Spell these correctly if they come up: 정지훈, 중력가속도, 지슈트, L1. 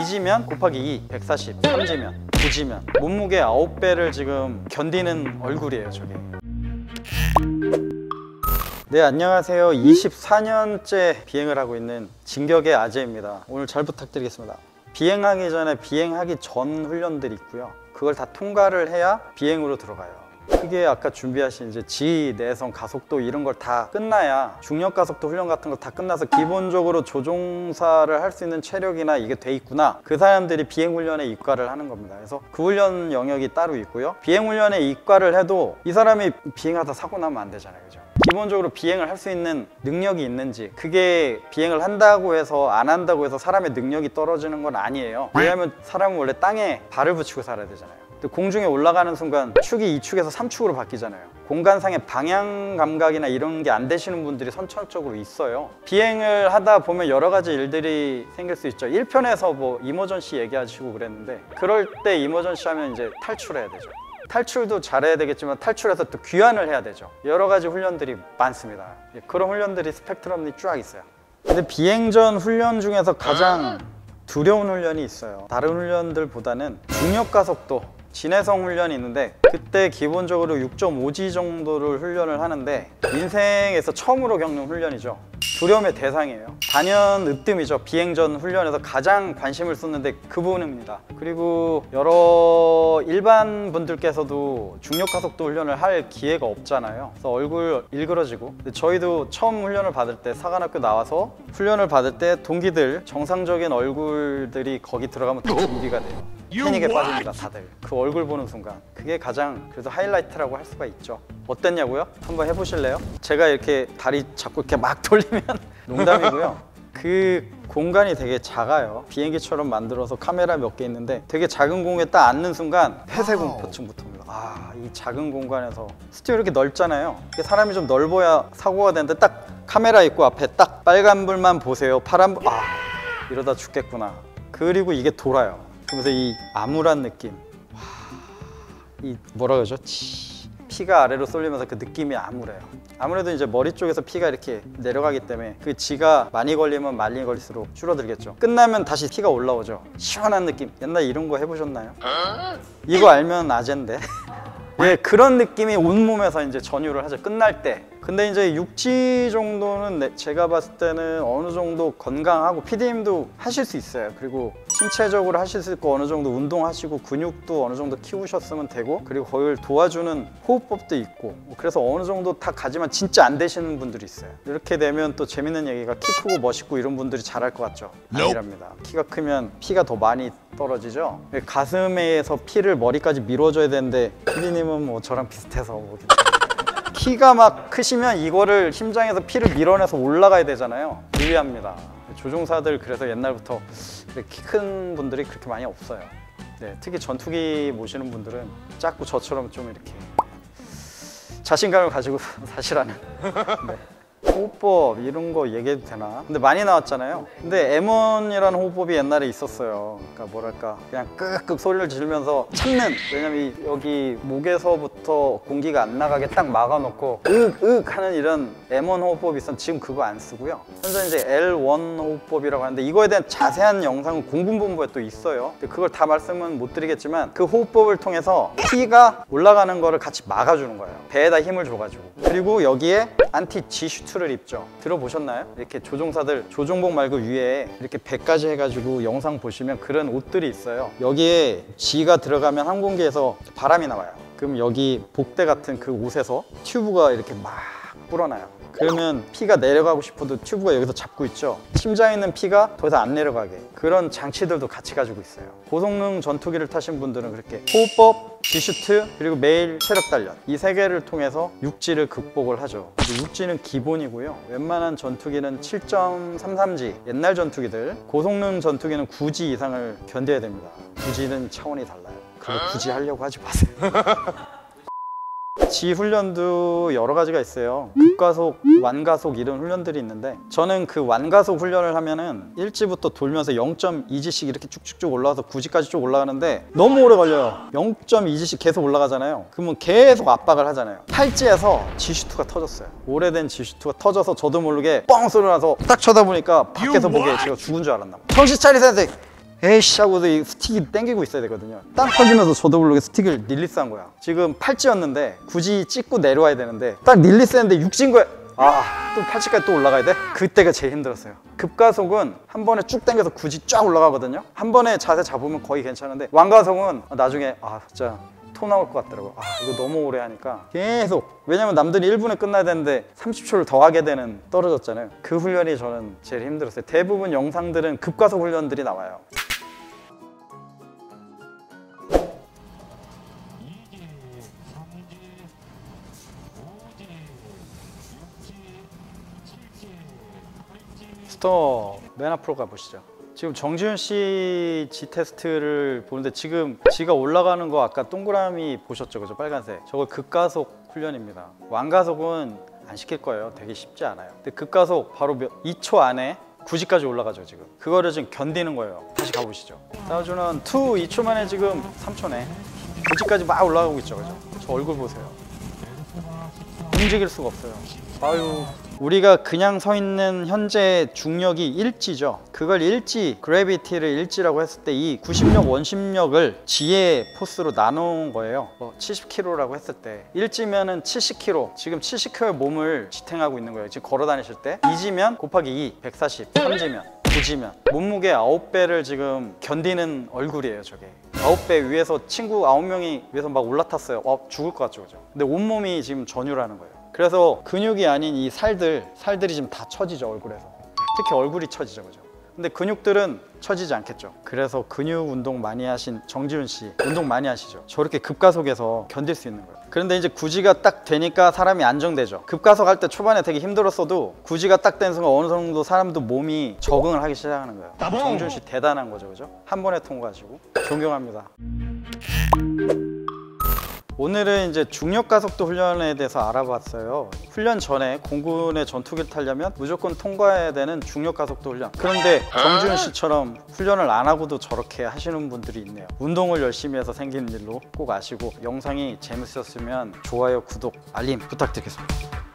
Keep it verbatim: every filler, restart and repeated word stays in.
이지면 곱하기 이, 백사십, 삼지면, 구지면 몸무게 아홉 배를 지금 견디는 얼굴이에요, 저게. 네, 안녕하세요. 이십사 년째 비행을 하고 있는 진격의 아재입니다. 오늘 잘 부탁드리겠습니다. 비행하기 전에 비행하기 전 훈련들이 있고요. 그걸 다 통과를 해야 비행으로 들어가요. 그게 아까 준비하신 이제 지, 내성, 가속도 이런 걸 다 끝나야 중력 가속도 훈련 같은 거 다 끝나서 기본적으로 조종사를 할 수 있는 체력이나 이게 돼 있구나, 그 사람들이 비행훈련에 입과를 하는 겁니다. 그래서 그 훈련 영역이 따로 있고요. 비행훈련에 입과를 해도 이 사람이 비행하다 사고 나면 안 되잖아요, 그죠? 기본적으로 비행을 할 수 있는 능력이 있는지, 그게 비행을 한다고 해서 안 한다고 해서 사람의 능력이 떨어지는 건 아니에요. 왜냐하면 사람은 원래 땅에 발을 붙이고 살아야 되잖아요. 공중에 올라가는 순간 축이 이 축에서 삼 축으로 바뀌잖아요. 공간상의 방향 감각이나 이런 게 안 되시는 분들이 선천적으로 있어요. 비행을 하다 보면 여러 가지 일들이 생길 수 있죠. 일 편에서 뭐 이머전시 얘기하시고 그랬는데, 그럴 때 이머전시 하면 이제 탈출해야 되죠. 탈출도 잘해야 되겠지만 탈출해서 또 귀환을 해야 되죠. 여러 가지 훈련들이 많습니다. 그런 훈련들이 스펙트럼이 쫙 있어요. 근데 비행 전 훈련 중에서 가장 두려운 훈련이 있어요. 다른 훈련들보다는 중력가속도 진해성 훈련이 있는데, 그때 기본적으로 육 점 오 지 정도를 훈련을 하는데 인생에서 처음으로 겪는 훈련이죠. 두려움의 대상이에요. 단연 으뜸이죠. 비행 전 훈련에서 가장 관심을 쏟는데 그 부분입니다. 그리고 여러 일반 분들께서도 중력가속도 훈련을 할 기회가 없잖아요. 그래서 얼굴 일그러지고, 근데 저희도 처음 훈련을 받을 때 사관학교 나와서 훈련을 받을 때 동기들 정상적인 얼굴들이 거기 들어가면 또 준비가 돼요. 패닉에 빠집니다, 다들. 그 얼굴 보는 순간 그게 가장 그래서 하이라이트라고 할 수가 있죠. 어땠냐고요? 한번 해보실래요? 제가 이렇게 다리 자꾸 이렇게 막 돌리면 농담이고요. 그 공간이 되게 작아요. 비행기처럼 만들어서 카메라 몇 개 있는데 되게 작은 공에 딱 앉는 순간 폐쇄공포증부터입니다. 아, 이 작은 공간에서 스튜디오 이렇게 넓잖아요. 사람이 좀 넓어야 사고가 되는데 딱 카메라 있고 앞에 딱 빨간불만 보세요, 파란불, 아 이러다 죽겠구나. 그리고 이게 돌아요. 그러면서 이 암울한 느낌, 와, 이 뭐라 그러죠? 치, 피가 아래로 쏠리면서 그 느낌이 암울해요. 아무래도 이제 머리 쪽에서 피가 이렇게 내려가기 때문에 그 지가 많이 걸리면 많이 걸릴수록 줄어들겠죠. 끝나면 다시 피가 올라오죠. 시원한 느낌. 옛날 이런 거 해보셨나요? 이거 알면 아젠데. 예, 그런 느낌이 온몸에서 이제 전율을 하죠, 끝날 때. 근데 이제 육지 정도는 제가 봤을 때는 어느 정도 건강하고 피디님도 하실 수 있어요. 그리고 신체적으로 하실 수 있고 어느 정도 운동하시고 근육도 어느 정도 키우셨으면 되고, 그리고 거기를 도와주는 호흡법도 있고, 그래서 어느 정도 다 가지만 진짜 안 되시는 분들이 있어요. 이렇게 되면 또 재밌는 얘기가 키 크고 멋있고 이런 분들이 잘할 것 같죠? 아니랍니다. 키가 크면 피가 더 많이 떨어지죠? 가슴에서 피를 머리까지 밀어줘야 되는데 피디님은 뭐 저랑 비슷해서 뭐 키가 막 크시면 이거를 심장에서 피를 밀어내서 올라가야 되잖아요. 유리합니다. 조종사들 그래서 옛날부터 키 큰 분들이 그렇게 많이 없어요. 네, 특히 전투기 모시는 분들은 자꾸 저처럼 좀 이렇게 자신감을 가지고 사시라는. 네. 호흡법 이런 거 얘기해도 되나? 근데 많이 나왔잖아요. 근데 엠원이라는 호흡법이 옛날에 있었어요. 그러니까 뭐랄까, 그냥 끄끄 소리를 지르면서 참는. 왜냐면 여기 목에서부터 공기가 안 나가게 딱 막아놓고 윽윽 하는 이런 엠원 호흡법이 있었는데 지금 그거 안 쓰고요. 현재 이제 엘 원 호흡법이라고 하는데 이거에 대한 자세한 영상은 공군본부에 또 있어요. 근데 그걸 다 말씀은 못 드리겠지만 그 호흡법을 통해서 피가 올라가는 거를 같이 막아주는 거예요. 배에다 힘을 줘가지고. 그리고 여기에 안티 지 십이 를 입죠. 들어보셨나요? 이렇게 조종사들 조종복 말고 위에 이렇게 배까지 해가지고 영상 보시면 그런 옷들이 있어요. 여기에 G가 들어가면 항공기에서 바람이 나와요. 그럼 여기 복대 같은 그 옷에서 튜브가 이렇게 막 불어나요. 그러면 피가 내려가고 싶어도 튜브가 여기서 잡고 있죠. 심장에 있는 피가 더 이상 안 내려가게, 그런 장치들도 같이 가지고 있어요. 고성능 전투기를 타신 분들은 그렇게 호흡법, 지슈트, 그리고 매일 체력 단련, 이 세 개를 통해서 육지를 극복을 하죠. 육지는 기본이고요. 웬만한 전투기는 칠 점 삼삼 지, 옛날 전투기들, 고성능 전투기는 구 지 이상을 견뎌야 됩니다. 구 지는 차원이 달라요. 그걸 굳이 하려고 하지 마세요. 지 훈련도 여러 가지가 있어요. 급가속, 완가속 이런 훈련들이 있는데, 저는 그 완가속 훈련을 하면은 일지부터 돌면서 영 점 이 지씩 이렇게 쭉쭉쭉 올라가서 구지까지 쭉 올라가는데 너무 오래 걸려요. 영 점 이 지씩 계속 올라가잖아요. 그러면 계속 압박을 하잖아요. 팔지에서 지슈이가 터졌어요. 오래된 지슈이가 터져서 저도 모르게 뻥 소리 나서 딱 쳐다보니까 밖에서 보게 제가 죽은 줄 알았나 봐요. 정신 차리세요, 선생님! 에이씨 하고서 이 스틱이 당기고 있어야 되거든요. 딱 터지면서 저도 모르게 스틱을 릴리스 한 거야. 지금 팔찌였는데 굳이 찍고 내려와야 되는데 딱 릴리스 했는데 육지인 거야. 아, 또 팔찌까지 또 올라가야 돼? 그때가 제일 힘들었어요. 급가속은 한 번에 쭉 당겨서 굳이 쫙 올라가거든요. 한 번에 자세 잡으면 거의 괜찮은데 완가속은 나중에 아 진짜 토 나올 것 같더라고. 아 이거 너무 오래 하니까 계속, 왜냐면 남들이 일 분에 끝나야 되는데 삼십 초를 더 하게 되는, 떨어졌잖아요. 그 훈련이 저는 제일 힘들었어요. 대부분 영상들은 급가속 훈련들이 나와요. 스톱. 맨 앞으로 가보시죠. 지금 정지훈 씨 지 테스트를 보는데 지금 지가 올라가는 거 아까 동그라미 보셨죠? 그죠? 빨간색. 저거 급가속 훈련입니다. 완가속은 안 시킬 거예요. 되게 쉽지 않아요. 근데 급가속 바로 몇, 이 초 안에 구십까지 올라가죠 지금. 그거를 지금 견디는 거예요. 다시 가보시죠. 다우주는 이, 이 초 만에 지금 삼 초네. 구십까지 막 올라가고 있죠. 그죠? 저 얼굴 보세요. 움직일 수가 없어요. 아유. 우리가 그냥 서 있는 현재 중력이 일지죠. 그걸 일지, 그래비티를 일지라고 했을 때 이 구십력, 원심력을 G의 포스로 나눈 거예요. 뭐 칠십 킬로그램라고 했을 때 일지면은 칠십 킬로그램, 지금 칠십 킬로그램의 몸을 지탱하고 있는 거예요. 지금 걸어 다니실 때. 이지면 곱하기 이, 백사십, 삼지면, 구지면 몸무게 아홉 배를 지금 견디는 얼굴이에요 저게. 아홉 배 위에서 친구 아홉 명이 위에서 막 올라탔어요. 와, 죽을 것 같죠, 그죠? 근데 온몸이 지금 전율하는 거예요. 그래서 근육이 아닌 이 살들, 살들이 지금 다 처지죠, 얼굴에서. 특히 얼굴이 처지죠, 그죠? 근데 근육들은 처지지 않겠죠. 그래서 근육 운동 많이 하신 정지훈 씨, 운동 많이 하시죠? 저렇게 급가속에서 견딜 수 있는 거예요. 그런데 이제 구지가 딱 되니까 사람이 안정되죠. 급가속 할 때 초반에 되게 힘들었어도 구지가 딱 되는 순간 어느 정도 사람도 몸이 적응을 하기 시작하는 거예요. 정지훈 씨 대단한 거죠, 그죠? 한 번에 통과하시고. 존경합니다. 오늘은 이제 중력가속도 훈련에 대해서 알아봤어요. 훈련 전에 공군의 전투기를 타려면 무조건 통과해야 되는 중력가속도 훈련. 그런데 정지훈 씨처럼 훈련을 안 하고도 저렇게 하시는 분들이 있네요. 운동을 열심히 해서 생긴 일로 꼭 아시고, 영상이 재밌었으면 좋아요, 구독, 알림 부탁드리겠습니다.